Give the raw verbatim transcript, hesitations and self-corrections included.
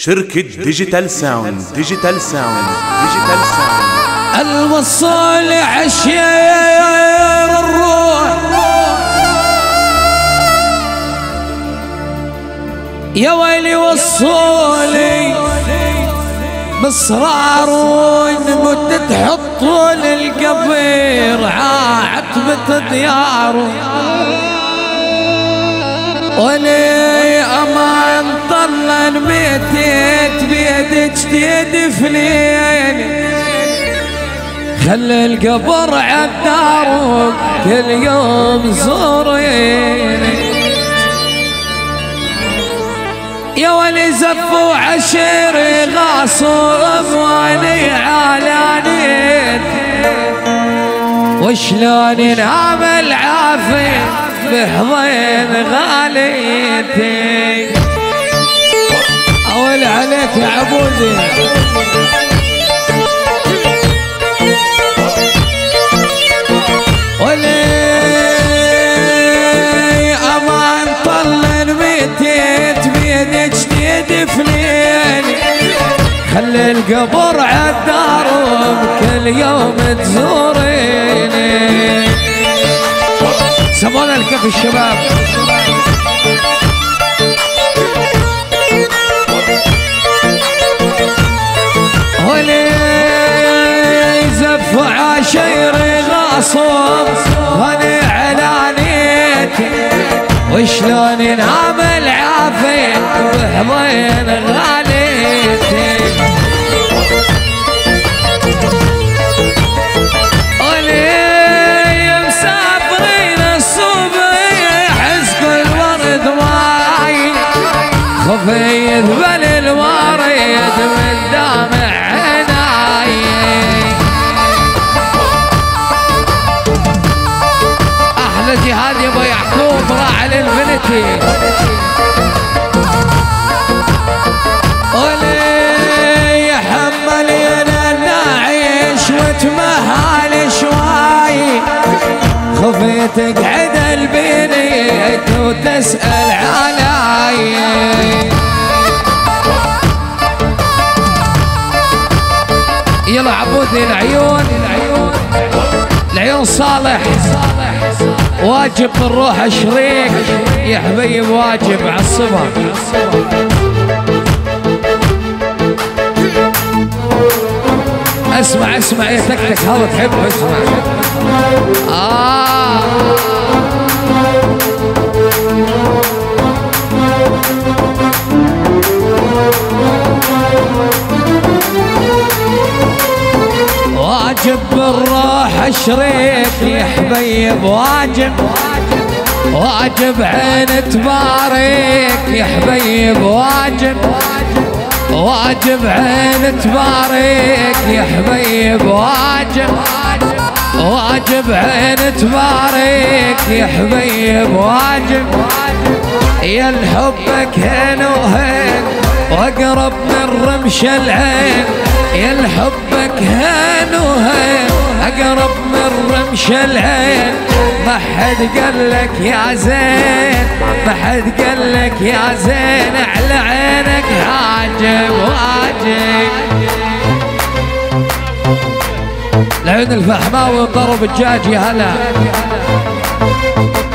شركة ديجتال ساوند ديجتال ساوند ديجتال ساوند الوصال عشير الروح يا ويلي وصولي مصرار ونمد تحطوا للقبير عتبة دياره ولي امان طلن ميتت بيدك تدفنيني خلي القبر عالدار كل يوم زوريني يا ولي زفوا عشيري غاصب واني علانيت وشلون انام العافيه بحضين غاليتي اول عليك يا عبودي ولي امان طلن ميتت بيدك تدفنيني خلي القبر عالدار كل يوم تزوريني سمونا الكف الشباب ولي زف عشيري غاصب وانا علانيتي وشلون انام العافيه بحضين غاليتي يذبل الوريد من دمع عيناي احلى جهاد يا ابو يعقوب راح الانفنتي ولي حملينا نعيش وتمهل شوي خفيت تقعد البيت وتسال علي يلا عبودي العيون العيون العيون صالح واجب بالروح الشريك يا حبيب واجب عالصبر اسمع اسمع يا تكتك هذا تحبه اسمع آه واجب بالروح الشريك يا حبيب واجب واجب عين تبارك يا حبيب واجب واجب عين تبارك يا حبيب واجب واجب عين تبارك يا حبيب واجب يا الحبك هين وهين واقرب من رمش العين يا الحبك هين وهين اقرب من رمش العين ما حد قال لك يا زين ما حد قال لك يا زين على عينك عاجب واجب العين الفحماوي ضرب الدجاج يا هلا